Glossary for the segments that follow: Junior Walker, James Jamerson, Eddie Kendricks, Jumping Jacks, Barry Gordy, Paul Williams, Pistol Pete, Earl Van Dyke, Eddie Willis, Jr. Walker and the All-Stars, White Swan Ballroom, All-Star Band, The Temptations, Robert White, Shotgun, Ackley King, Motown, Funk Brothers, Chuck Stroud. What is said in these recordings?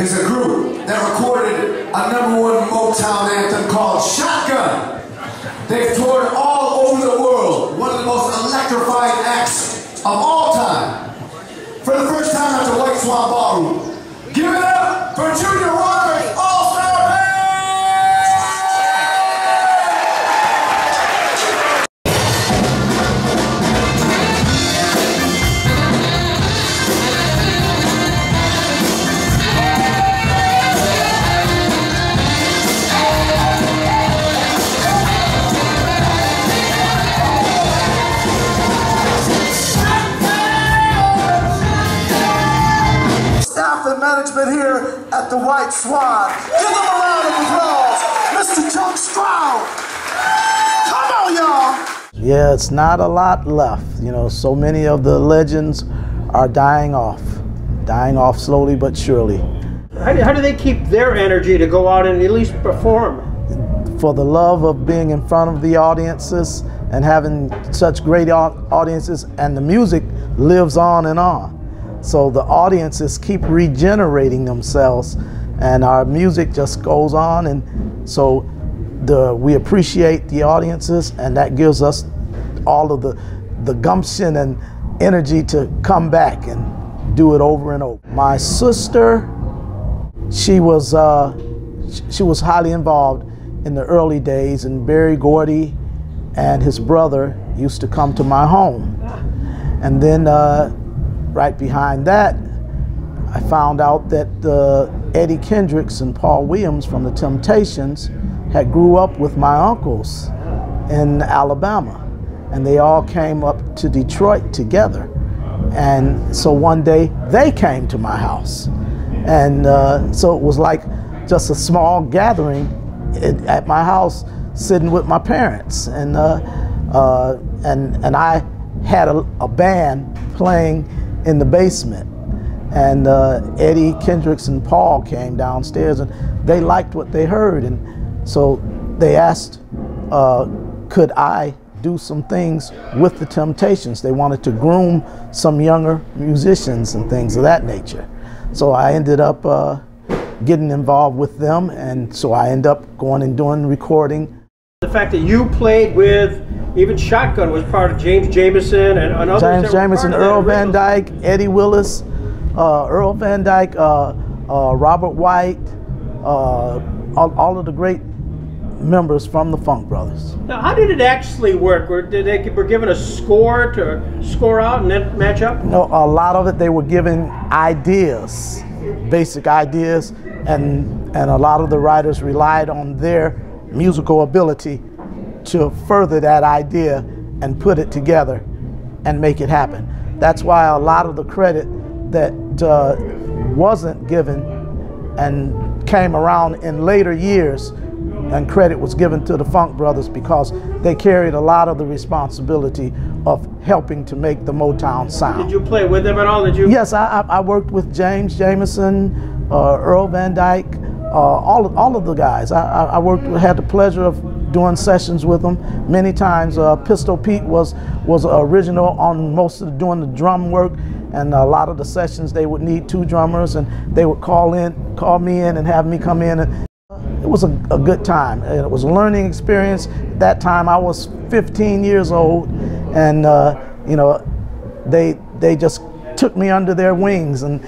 is a group that recorded a #1 Motown anthem called Shotgun. They've toured all over the world, one of the most electrifying acts of all time. For the first time at the White Swan Ballroom, give it up for Jr. Walker and the All-Star Band! Here at the White Swan. Give them a round of applause. Mr. Chuck Stroud. Come on, y'all. Yeah, it's not a lot left. You know, so many of the legends are dying off slowly but surely. How do they keep their energy to go out and at least perform? For the love of being in front of the audiences and having such great audiences, and the music lives on and on. So the audiences keep regenerating themselves, and our music just goes on, and so we appreciate the audiences, and that gives us all of the gumption and energy to come back and do it over and over. My sister, she was highly involved in the early days, and Barry Gordy and his brother used to come to my home, and then right behind that, I found out that Eddie Kendricks and Paul Williams from The Temptations had grew up with my uncles in Alabama, and they all came up to Detroit together. And so one day they came to my house, and so it was like just a small gathering at my house, sitting with my parents, and I had a band playing in the basement, and Eddie Kendricks and Paul came downstairs, and they liked what they heard, and so they asked could I do some things with The Temptations. They wanted to groom some younger musicians and things of that nature. So I ended up getting involved with them, and so I ended up going and doing recording. The fact that you played with even Shotgun was part of James Jamerson and others. James Jamerson, Earl Van Dyke, Eddie Willis, Earl Van Dyke, Robert White, all of the great members from the Funk Brothers. Now, how did it actually work? Were they given a score to score out and then match up? No, a lot of it they were given ideas, basic ideas, and a lot of the writers relied on their musical ability to further that idea and put it together and make it happen. That's why a lot of the credit that wasn't given and came around in later years, and credit was given to the Funk Brothers, because they carried a lot of the responsibility of helping to make the Motown sound. Did you play with them at all? Did you? Yes, I worked with James Jamerson, Earl Van Dyke, all of the guys. I worked, had the pleasure of doing sessions with them many times. Pistol Pete was original on most of doing the drum work, and a lot of the sessions they would need two drummers, and they would call me in and have me come in. And it was a good time. It was a learning experience. At that time I was 15 years old, and you know, they just took me under their wings and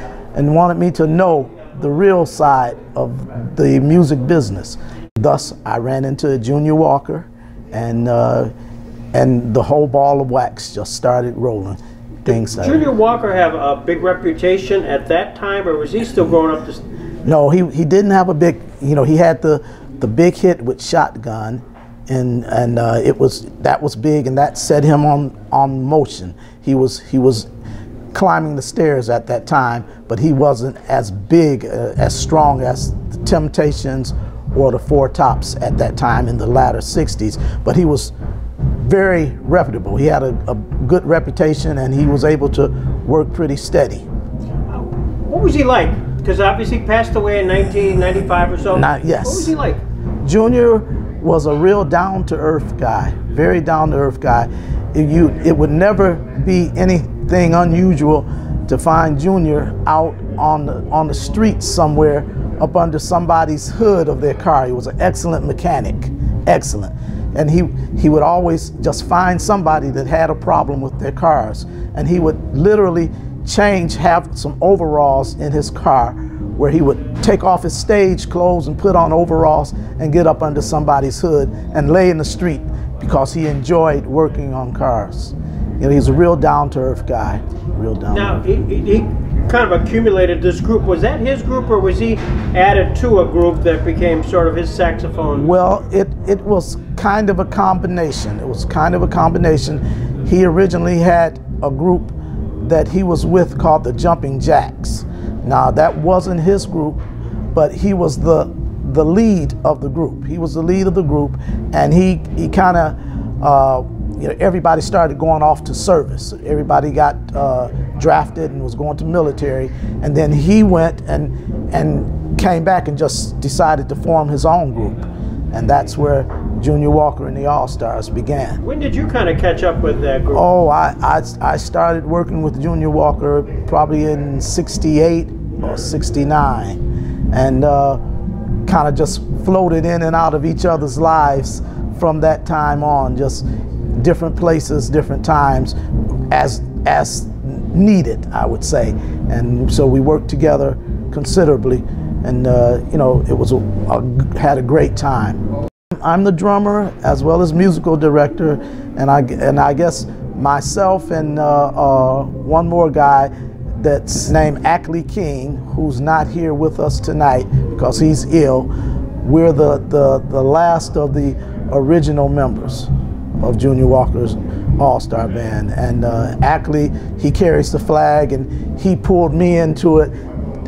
wanted me to know the real side of the music business. Thus, I ran into Junior Walker, and the whole ball of wax just started rolling. Did Junior Walker have a big reputation at that time, or was he still growing up? No, he didn't have a big. You know, he had the big hit with Shotgun, and that was big, and that set him on motion. He was climbing the stairs at that time, but he wasn't as big, as strong as the Temptations or the Four Tops at that time in the latter 60s, but he was very reputable. He had a good reputation, and he was able to work pretty steady. What was he like? Because obviously he passed away in 1995 or so. Yes. What was he like? Junior was a real down-to-earth guy, very down-to-earth guy. It would never be anything unusual to find Junior out on the street somewhere up under somebody's hood of their car. He was an excellent mechanic, excellent. And he would always just find somebody that had a problem with their cars. And he would literally have some overalls in his car where he would take off his stage clothes and put on overalls and get up under somebody's hood and lay in the street because he enjoyed working on cars. You know, he's a real down-to-earth guy, real down-to-earth. Now, he kind of accumulated this group. Was that his group, or was he added to a group that became sort of his saxophone? Well, it was kind of a combination. It was kind of a combination. He originally had a group that he was with called the Jumping Jacks. Now, that wasn't his group, but he was the lead of the group. He was the lead of the group, and he kind of... you know, everybody started going off to service. Everybody got drafted and was going to military, and then he went and came back and just decided to form his own group, and that's where Jr. Walker and the All-Stars began. When did you kind of catch up with that group? Oh, I started working with Jr. Walker probably in '68 or '69, and kind of just floated in and out of each other's lives from that time on. Just different places, different times, as needed, I would say. And so we worked together considerably, and you know, it was had a great time. I'm the drummer as well as musical director, and I guess myself and one more guy that's named Ackley King, who's not here with us tonight because he's ill. We're the last of the original members of Junior Walker's All-Star Band. And Ackley, he carries the flag, and he pulled me into it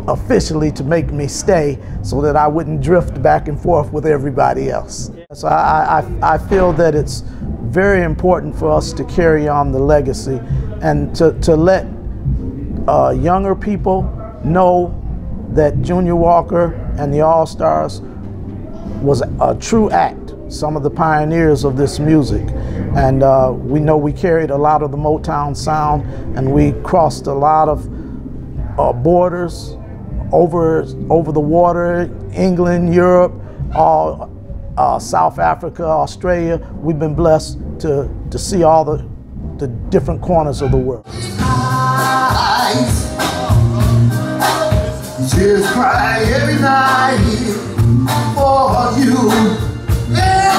officially to make me stay so that I wouldn't drift back and forth with everybody else. So I feel that it's very important for us to carry on the legacy and to let younger people know that Junior Walker and the All-Stars was a true act, some of the pioneers of this music. And we know we carried a lot of the Motown sound, and we crossed a lot of borders over the water, England, Europe, all, South Africa, Australia. We've been blessed to see all the different corners of the world. Tears cry every night for you. Yeah.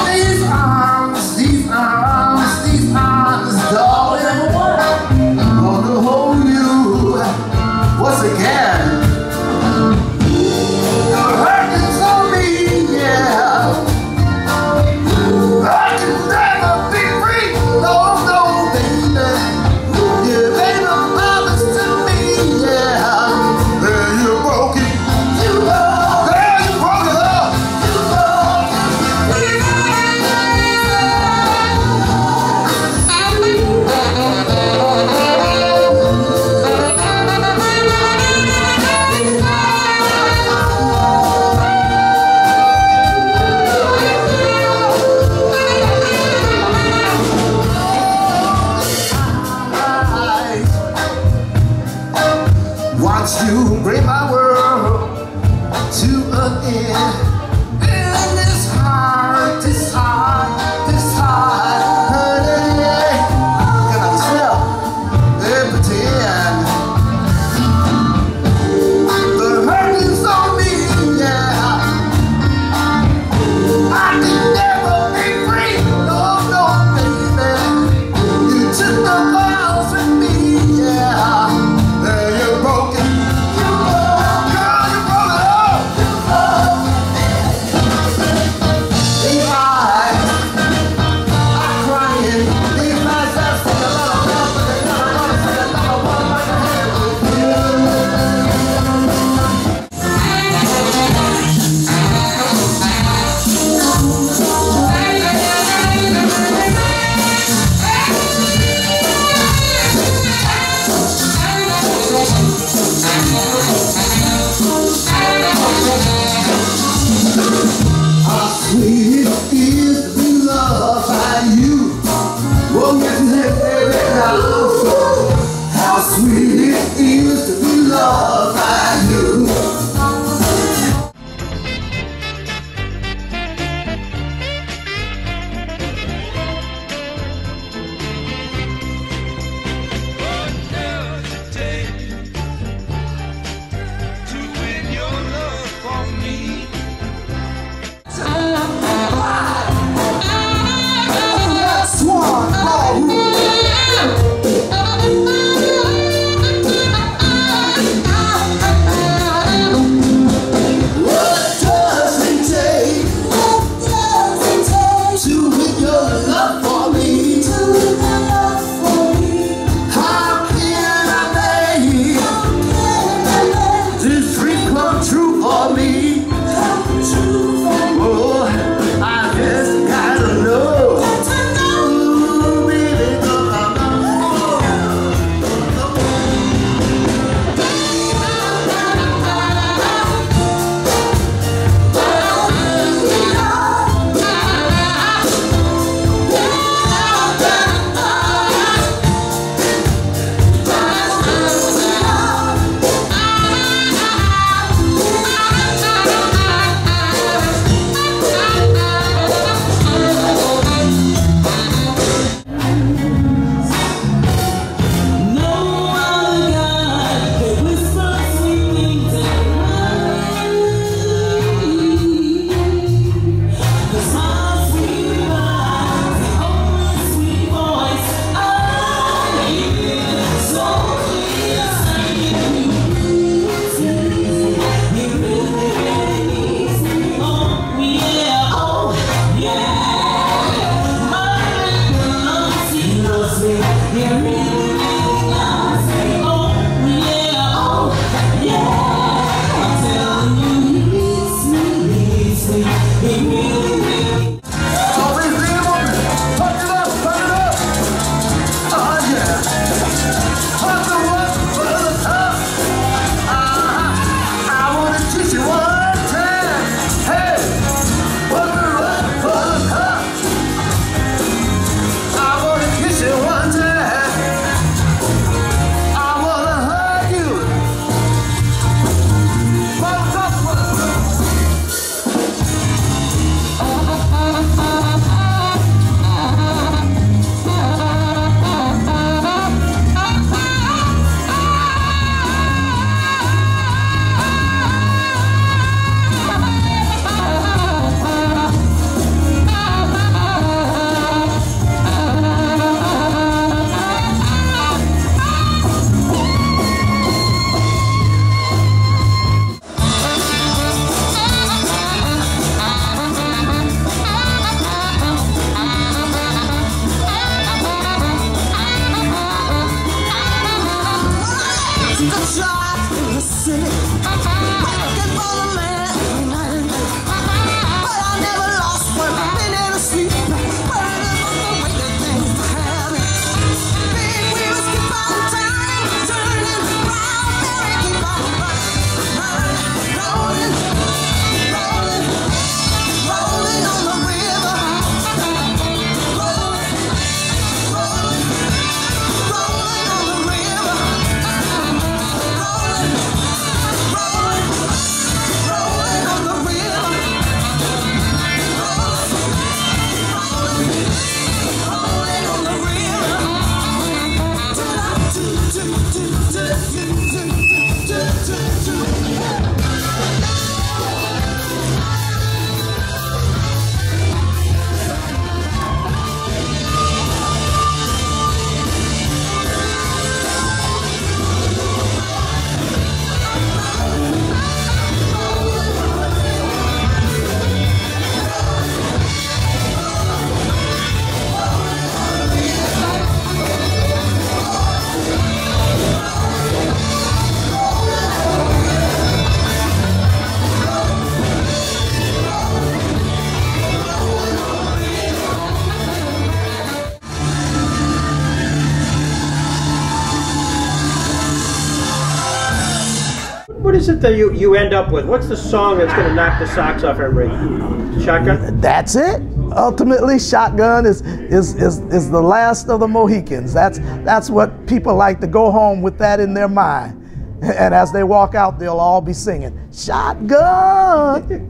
is it that you end up with? What's the song that's going to knock the socks off everybody? Shotgun? That's it. Ultimately, Shotgun is the last of the Mohicans. That's what people like to go home with that in their mind. And as they walk out, they'll all be singing, "Shotgun!"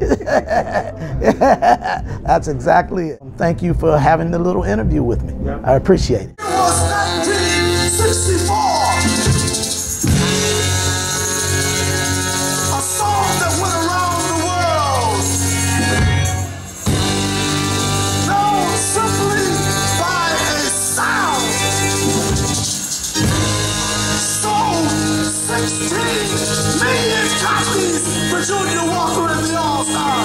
That's exactly it. Thank you for having the little interview with me. Yeah. I appreciate it. It was 1964. A song that went around the world. Known simply by a sound. Sold 16 million copies for Jr. Walker and the All-Stars.